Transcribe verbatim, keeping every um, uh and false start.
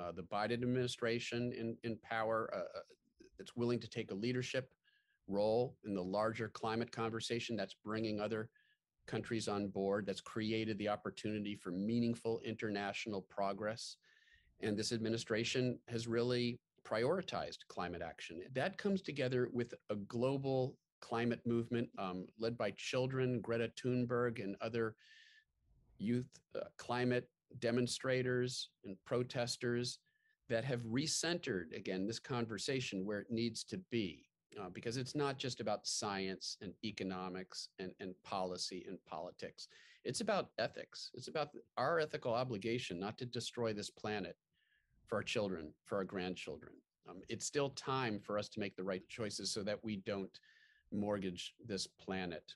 uh, the Biden administration in, in power uh, that's willing to take a leadership role in the larger climate conversation, that's bringing other countries on board, that's created the opportunity for meaningful international progress. And this administration has really prioritized climate action. That comes together with a global climate movement um, led by children, Greta Thunberg, and other youth uh, climate demonstrators and protesters that have recentered, again, this conversation where it needs to be, uh, because it's not just about science and economics and, and policy and politics. It's about ethics. It's about our ethical obligation not to destroy this planet for our children, for our grandchildren. Um, it's still time for us to make the right choices so that we don't mortgage this planet